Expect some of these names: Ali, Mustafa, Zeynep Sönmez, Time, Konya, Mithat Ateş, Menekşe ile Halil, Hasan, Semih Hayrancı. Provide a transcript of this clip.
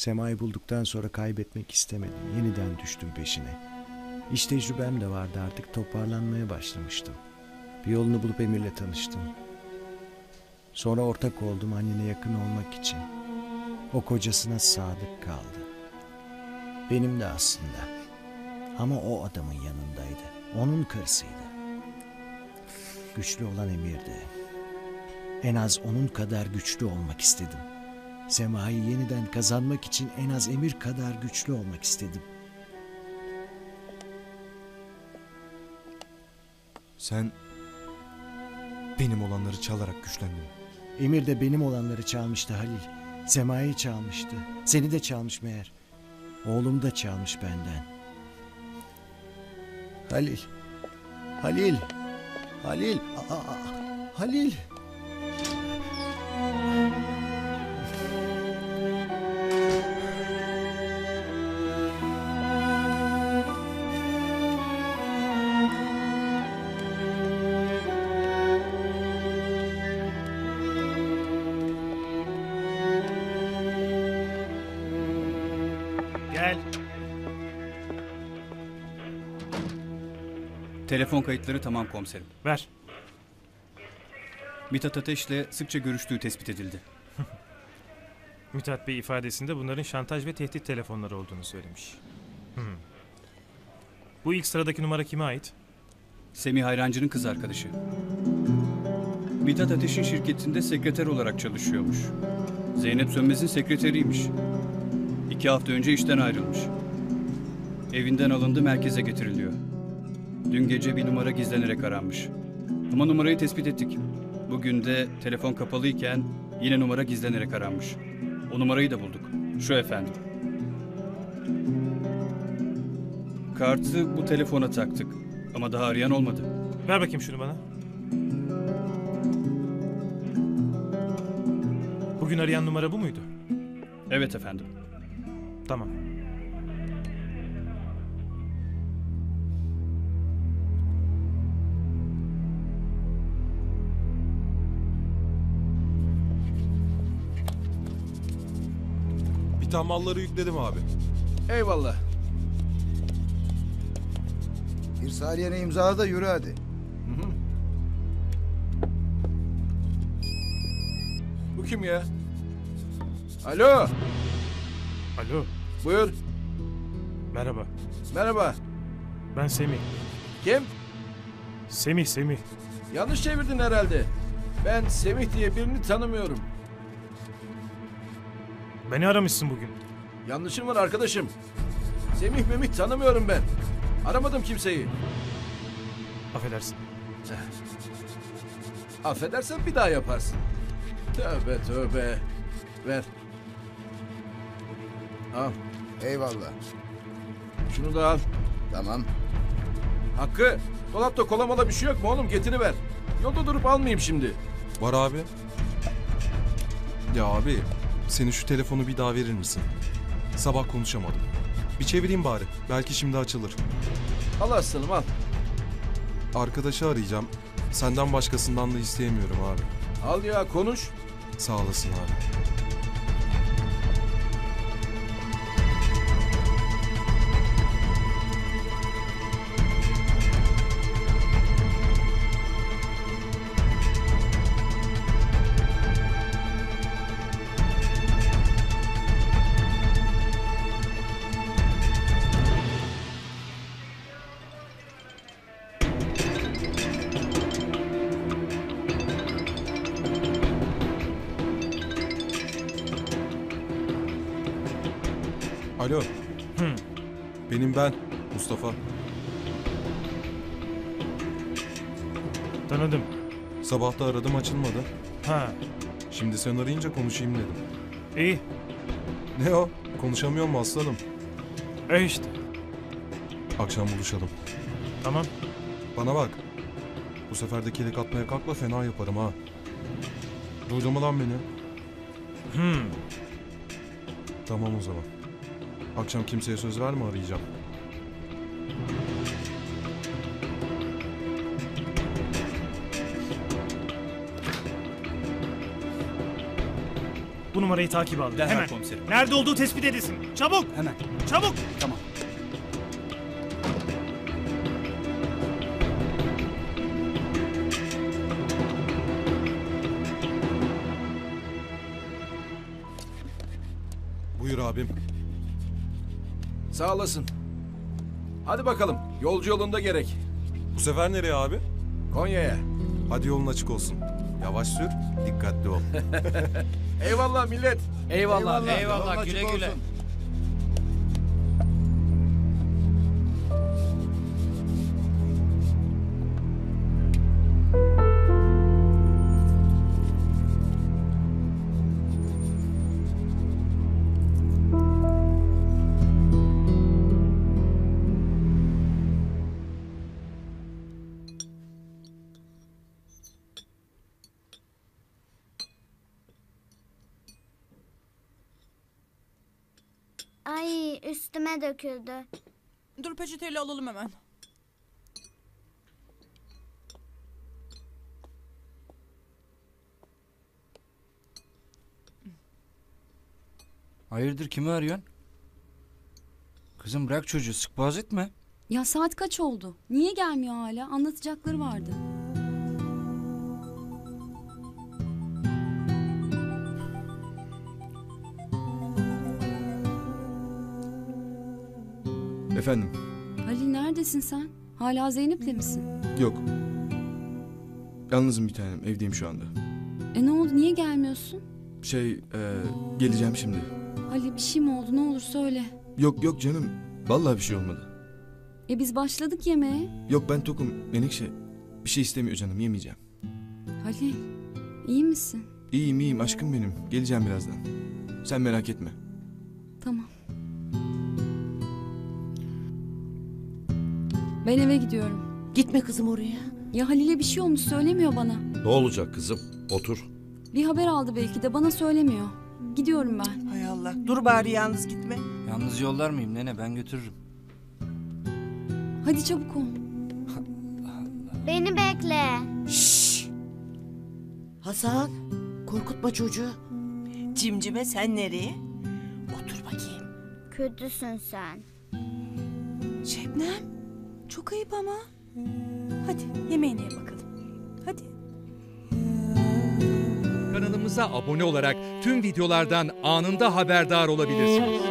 Sema'yı bulduktan sonra kaybetmek istemedim. Yeniden düştüm peşine. İş tecrübem de vardı artık. Toparlanmaya başlamıştım. Bir yolunu bulup Emir'le tanıştım. Sonra ortak oldum annene yakın olmak için. O kocasına sadık kaldı. Benim de aslında. Ama o adamın yanındaydı. Onun karısıydı. Güçlü olan Emir'di. En az onun kadar güçlü olmak istedim. Sema'yı yeniden kazanmak için en az Emir kadar güçlü olmak istedim. Sen benim olanları çalarak güçlendin. Emir de benim olanları çalmıştı Halil. Sema'yı çalmıştı. Seni de çalmış meğer. Oğlum da çalmış benden. Halil. Halil. Halil. Halil. Telefon kayıtları tamam komiserim. Ver. Mithat Ateş'le sıkça görüştüğü tespit edildi. Mithat Bey ifadesinde bunların şantaj ve tehdit telefonları olduğunu söylemiş. Bu ilk sıradaki numara kime ait? Semih Hayrancı'nın kız arkadaşı. Mithat Ateş'in şirketinde sekreter olarak çalışıyormuş. Zeynep Sönmez'in sekreteriymiş. 2 hafta önce işten ayrılmış. Evinden alındı, merkeze getiriliyor. Dün gece bir numara gizlenerek aranmış. Ama numarayı tespit ettik. Bugün de telefon kapalıyken yine numara gizlenerek aranmış. O numarayı da bulduk. Şu efendim. Kartı bu telefona taktık. Ama daha arayan olmadı. Ver bakayım şunu bana. Bugün arayan numara bu muydu? Evet efendim. Tamam. Tam malları yükledim abi. Eyvallah. İrsaliyene imzala da yürü hadi. Hı-hı. Bu kim ya? Alo. Alo. Buyur. Merhaba. Merhaba. Ben Semih. Kim? Semih, Semih. Yanlış çevirdin herhalde. Ben Semih diye birini tanımıyorum. Beni aramışsın bugün. Yanlışın var arkadaşım. Semih Memih tanımıyorum ben. Aramadım kimseyi. Affedersin. Affedersen bir daha yaparsın. Tövbe tövbe. Ver. Al. Eyvallah. Şunu da al. Tamam. Hakkı, dolapta kola mola bir şey yok mu oğlum? Getiriver. Yolda durup almayayım şimdi. Var abi. Ya abi... Senin şu telefonu bir daha verir misin? Sabah konuşamadım. Bir çevireyim bari. Belki şimdi açılır. Al aslanım al. Arkadaşı arayacağım. Senden başkasından da isteyemiyorum abi. Al ya konuş. Sağ olasın abi. Alo. Benim ben Mustafa. Tanıdım. Sabah da aradım açılmadı. Ha. Şimdi sen arayınca konuşayım dedim. İyi. Ne o? Konuşamıyor mu aslanım? İşte. Akşam buluşalım. Tamam. Bana bak. Bu sefer de kilik atmaya kalkla fena yaparım ha. Duydun mu lan beni? Tamam o zaman. Akşam kimseye söz verme arayacağım. Bu Bu numarayı takip al. Hemen komiserim. Nerede olduğu tespit edilsin. Çabuk. Hemen. Çabuk. Tamam. Buyur abim. Sağ olasın. Hadi bakalım. Yolcu yolunda gerek. Bu sefer nereye abi? Konya'ya. Hadi yolun açık olsun. Yavaş sür, dikkatli ol. Eyvallah millet. Eyvallah. Güle güle. Olsun. Ay, üstüme döküldü. Dur, peçeteyle alalım hemen. Hayırdır, kimi arıyorsun? Kızım bırak çocuğu, sık boğaz etme. Ya saat kaç oldu? Niye gelmiyor hala? Anlatacakları vardı. Efendim? Ali neredesin sen? Hala Zeynep'le misin? Yok. Yalnızım bir tanem. Evdeyim şu anda. Ne oldu? Niye gelmiyorsun? Geleceğim şimdi. Ali bir şey mi oldu? Ne olur söyle. Yok canım. Vallahi bir şey olmadı. Biz başladık yemeğe. Yok ben tokum. Menekşe bir şey istemiyor canım. Yemeyeceğim. Halil iyi misin? İyiyim aşkım benim. Geleceğim birazdan. Sen merak etme. Tamam. Ben eve gidiyorum. Gitme kızım oraya. Ya Halil'e bir şey olmuş söylemiyor bana. Ne olacak kızım? Otur. Bir haber aldı belki de bana söylemiyor. Gidiyorum ben. Hay Allah. Dur bari yalnız gitme. Yalnız yollar mıyım nene? Ben götürürüm. Hadi çabuk ol. Beni bekle. Şşş. Hasan korkutma çocuğu. Cimcime sen nereye? Otur bakayım. Kötüsün sen. Şebnem. Çok ayıp ama. Hadi yemeğine bakalım. Hadi. Kanalımıza abone olarak tüm videolardan anında haberdar olabilirsiniz.